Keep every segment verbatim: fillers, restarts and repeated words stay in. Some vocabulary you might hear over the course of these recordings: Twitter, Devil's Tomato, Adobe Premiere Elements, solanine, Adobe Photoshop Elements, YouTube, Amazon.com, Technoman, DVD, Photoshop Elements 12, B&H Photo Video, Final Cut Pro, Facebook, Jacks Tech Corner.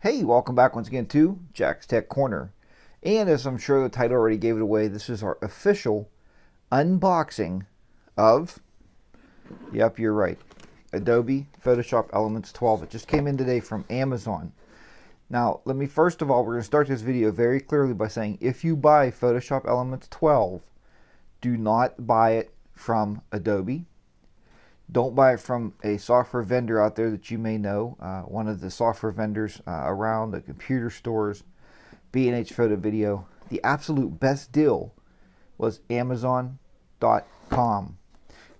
Hey, welcome back once again to Jacks Tech Corner. And as I'm sure the title already gave it away, this is our official unboxing of, yep, you're right, Adobe Photoshop Elements twelve. It just came in today from Amazon. Now, let me first of all, we're going to start this video very clearly by saying if you buy Photoshop Elements twelve, do not buy it from Adobe. Don't buy it from a software vendor out there that you may know, uh, one of the software vendors uh, around, the computer stores, B and H Photo Video. The absolute best deal was Amazon dot com.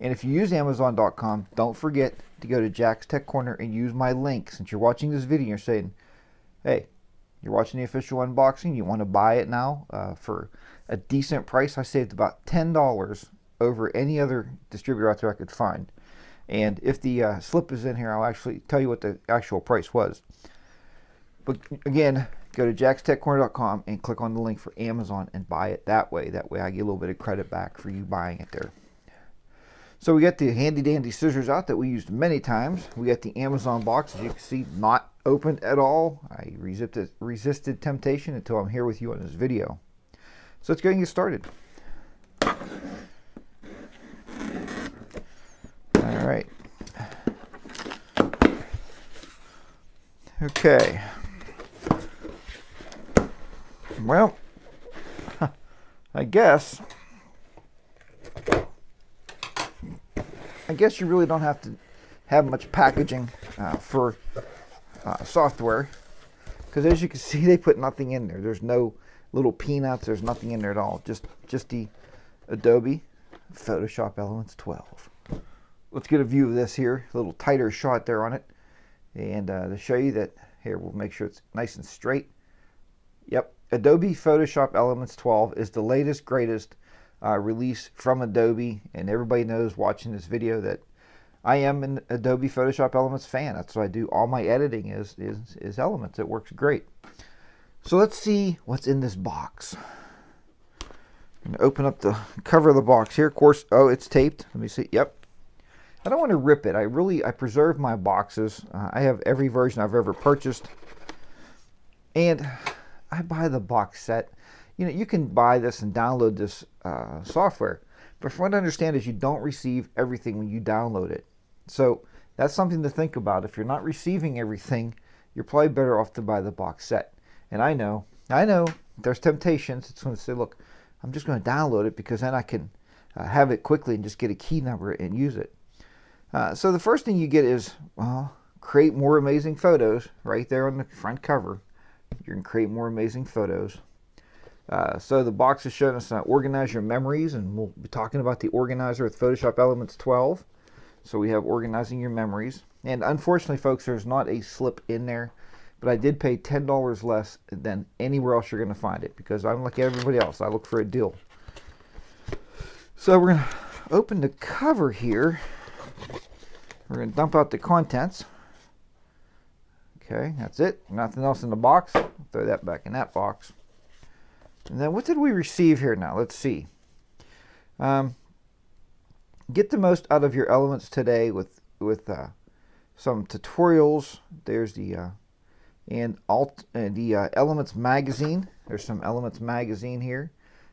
And if you use Amazon dot com, don't forget to go to Jacks Tech Corner and use my link. Since you're watching this video and you're saying, hey, you're watching the official unboxing, you want to buy it now uh, for a decent price. I saved about ten dollars over any other distributor out there I could find. And if the uh, slip is in here, I'll actually tell you what the actual price was. But again, go to jacks tech corner dot com and click on the link for Amazon and buy it that way. That way I get a little bit of credit back for you buying it there. So we got the handy dandy scissors out that we used many times. We got the Amazon box, as you can see, not opened at all. I resisted, resisted temptation until I'm here with you on this video. So let's go and get started. All right. Okay. Well, I guess, I guess you really don't have to have much packaging uh, for uh, software, because as you can see, they put nothing in there. There's no little peanuts. There's nothing in there at all. Just, just the Adobe Photoshop Elements twelve. Let's get a view of this here, a little tighter shot there on it, and uh, to show you that here, we'll make sure it's nice and straight. Yep, Adobe Photoshop Elements twelve is the latest, greatest uh, release from Adobe, and everybody knows watching this video that I am an Adobe Photoshop Elements fan. That's what I do. All my editing is, is, is Elements. It works great. So let's see what's in this box. I'm going to open up the cover of the box here. Of course, oh, it's taped. Let me see. Yep. I don't want to rip it. I really, I preserve my boxes. Uh, I have every version I've ever purchased. And I buy the box set. You know, you can buy this and download this uh, software. But from what I understand is you don't receive everything when you download it. So that's something to think about. If you're not receiving everything, you're probably better off to buy the box set. And I know, I know, there's temptations. It's when they say, look, I'm just going to download it because then I can uh, have it quickly and just get a key number and use it. Uh, so the first thing you get is, well, create more amazing photos right there on the front cover. You can create more amazing photos. Uh, so the box is showing us uh, organize your memories, and we'll be talking about the organizer with Photoshop Elements twelve. So we have organizing your memories. And unfortunately, folks, there's not a slip in there, but I did pay ten dollars less than anywhere else you're going to find it, because I'm like everybody else. I look for a deal. So we're going to open the cover here. We're going to dump out the contents. Okay, that's it. Nothing else in the box. Throw that back in that box. And then what did we receive here now? Let's see. Um, get the most out of your elements today with with uh, some tutorials. There's the uh, and alt uh, the uh, Elements magazine. There's some Elements magazine here.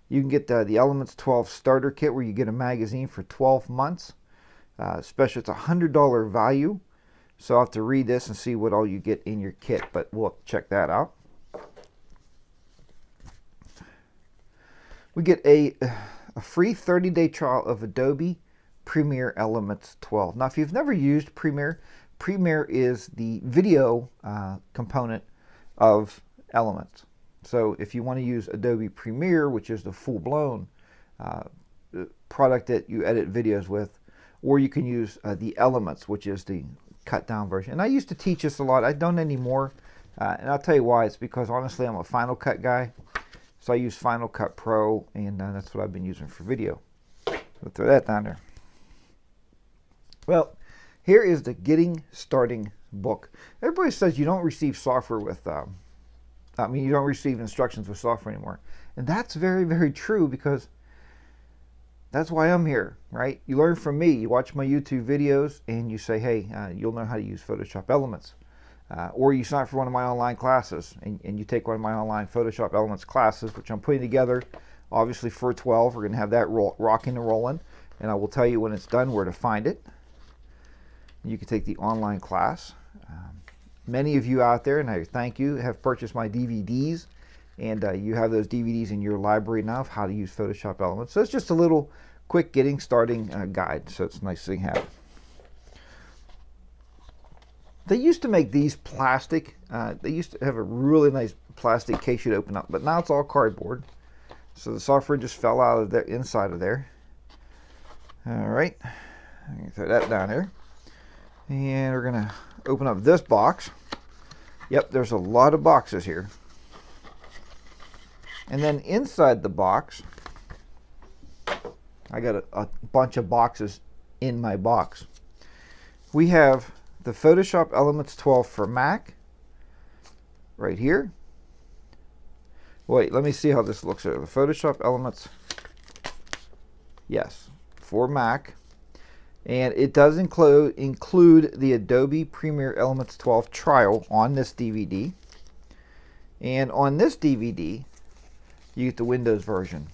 You can get the, the Elements twelve starter kit where you get a magazine for twelve months. Uh, special, it's a one hundred dollar value, so I'll have to read this and see what all you get in your kit, but we'll check that out. We get a, a free thirty day trial of Adobe Premiere Elements twelve. Now, if you've never used Premiere, Premiere is the video uh, component of Elements. So if you want to use Adobe Premiere, which is the full-blown uh, product that you edit videos with, or you can use uh, the Elements, which is the cut-down version. And I used to teach this a lot. I don't anymore, uh, and I'll tell you why. It's because, honestly, I'm a Final Cut guy, so I use Final Cut Pro, and uh, that's what I've been using for video. I'll throw that down there. Well, here is the Getting Starting book. Everybody says you don't receive software with, um, I mean, you don't receive instructions with software anymore. And that's very, very true, because that's why I'm here, right? You learn from me. You watch my YouTube videos and you say, hey, uh, you'll know how to use Photoshop Elements. Uh, or you sign up for one of my online classes and, and you take one of my online Photoshop Elements classes, which I'm putting together obviously for twelve. We're going to have that roll, rocking and rolling, and I will tell you when it's done where to find it. You can take the online class. Um, many of you out there, and I thank you, have purchased my D V Ds, and uh, you have those D V Ds in your library now of how to use Photoshop Elements. So it's just a little quick getting starting uh, guide, so it's a nice thing to have. They used to make these plastic. Uh, they used to have a really nice plastic case you'd open up, but now it's all cardboard. So the software just fell out of the inside of there. All right, I'm gonna throw that down there, and we're gonna open up this box. Yep, there's a lot of boxes here, and then inside the box, I got a, a bunch of boxes in my box. We have the Photoshop Elements twelve for Mac right here. Wait, let me see how this looks here. The Photoshop Elements, yes, for Mac, and it does include include the Adobe Premiere Elements twelve trial on this D V D, and on this D V D you get the Windows version.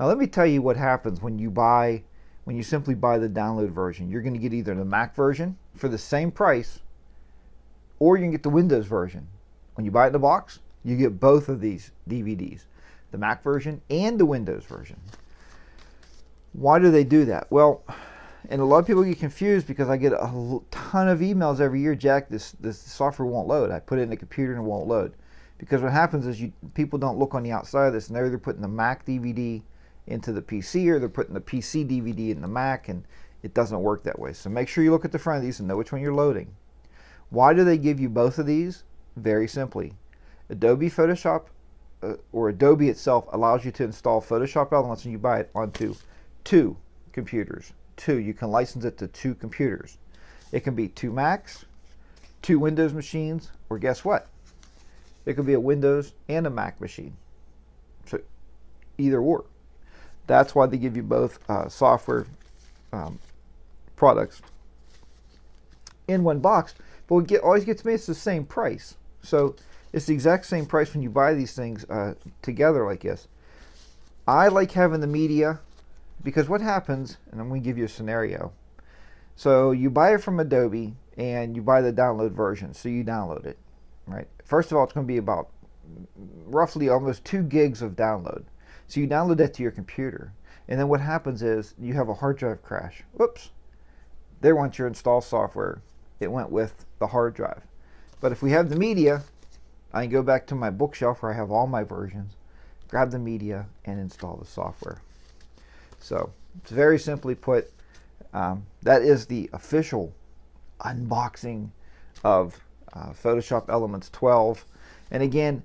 Now let me tell you what happens when you buy when you simply buy the download version. You're going to get either the Mac version for the same price, or you can get the Windows version. When you buy it in the box, you get both of these D V Ds, the Mac version and the Windows version. Why do they do that? Well, and a lot of people get confused because I get a ton of emails every year, Jack, this, this software won't load. I put it in the computer and it won't load. Because what happens is you, people don't look on the outside of this, and they're either putting the Mac D V D into the P C, or they're putting the P C D V D in the Mac, and it doesn't work that way. So make sure you look at the front of these and know which one you're loading. Why do they give you both of these? Very simply, Adobe Photoshop uh, or Adobe itself allows you to install Photoshop Elements when you buy it onto two computers. Two, you can license it to two computers. It can be two Macs, two Windows machines, or guess what? It could be a Windows and a Mac machine. So either or. That's why they give you both uh, software um, products in one box. But what get, always gets me, it's the same price. So it's the exact same price when you buy these things uh, together like this. I like having the media because what happens, and I'm going to give you a scenario. So you buy it from Adobe and you buy the download version. So you download it, right? First of all, it's going to be about roughly almost two gigs of download. So you download that to your computer, and then what happens is you have a hard drive crash. Whoops! There went your install software. It went with the hard drive. But if we have the media, I can go back to my bookshelf where I have all my versions, grab the media, and install the software. So it's very simply put, um, that is the official unboxing of uh, Photoshop Elements twelve. And again,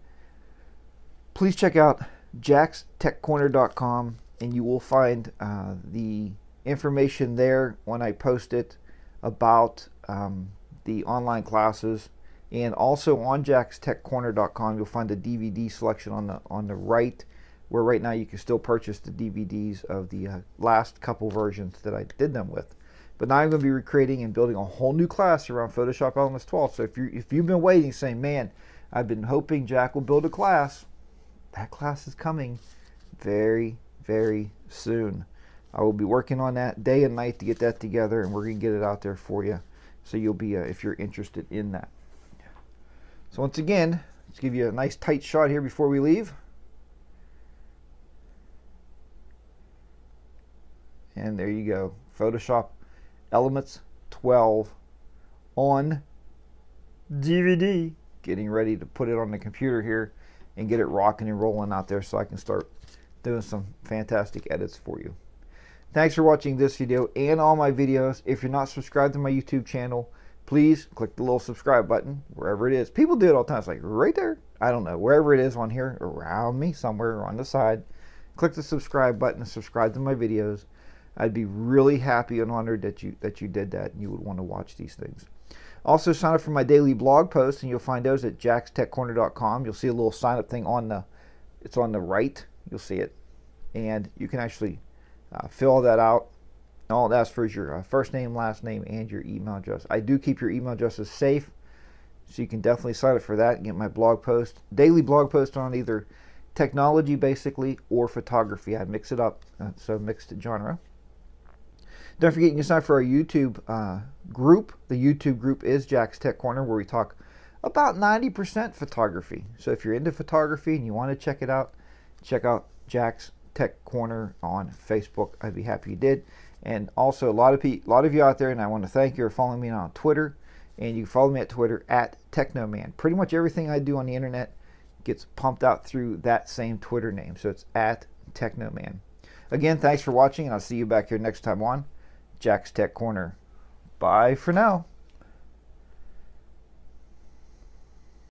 please check out jacks tech corner dot com, and you will find uh, the information there when I post it about um, the online classes, and also on jacks tech corner dot com you'll find the D V D selection on the on the right, where right now you can still purchase the D V Ds of the uh, last couple versions that I did them with. But now I'm going to be recreating and building a whole new class around Photoshop Elements twelve. So if you if you've been waiting, saying, man, I've been hoping Jack will build a class, that class is coming very, very soon. I will be working on that day and night to get that together, and we're going to get it out there for you. So you'll be, uh, if you're interested in that. So once again, let's give you a nice tight shot here before we leave. And there you go. Photoshop Elements twelve on D V D. Getting ready to put it on the computer here and get it rocking and rolling out there, so I can start doing some fantastic edits for you. Thanks for watching this video and all my videos. If you're not subscribed to my YouTube channel, please click the little subscribe button wherever it is. People do it all the time. It's like right there. I don't know. Wherever it is on here, around me somewhere, or on the side. Click the subscribe button and subscribe to my videos. I'd be really happy and honored that you that you did that and you would want to watch these things. Also, sign up for my daily blog posts, and you'll find those at jacks tech corner dot com. You'll see a little sign up thing on the, it's on the right. You'll see it, and you can actually uh, fill all that out. And all it asks for is your uh, first name, last name, and your email address. I do keep your email addresses safe. So you can definitely sign up for that and get my blog post, daily blog post on either technology basically or photography. I mix it up, so mixed genre. Don't forget you can sign up for our YouTube uh, group. The YouTube group is Jacks Tech Corner, where we talk about ninety percent photography. So if you're into photography and you want to check it out, check out Jacks Tech Corner on Facebook. I'd be happy you did. And also a lot of people, a lot of you out there, and I want to thank you for following me on Twitter. And you can follow me at Twitter at Technoman. Pretty much everything I do on the internet gets pumped out through that same Twitter name. So it's at Technoman. Again, thanks for watching, and I'll see you back here next time on Jacks Tech Corner. Bye for now.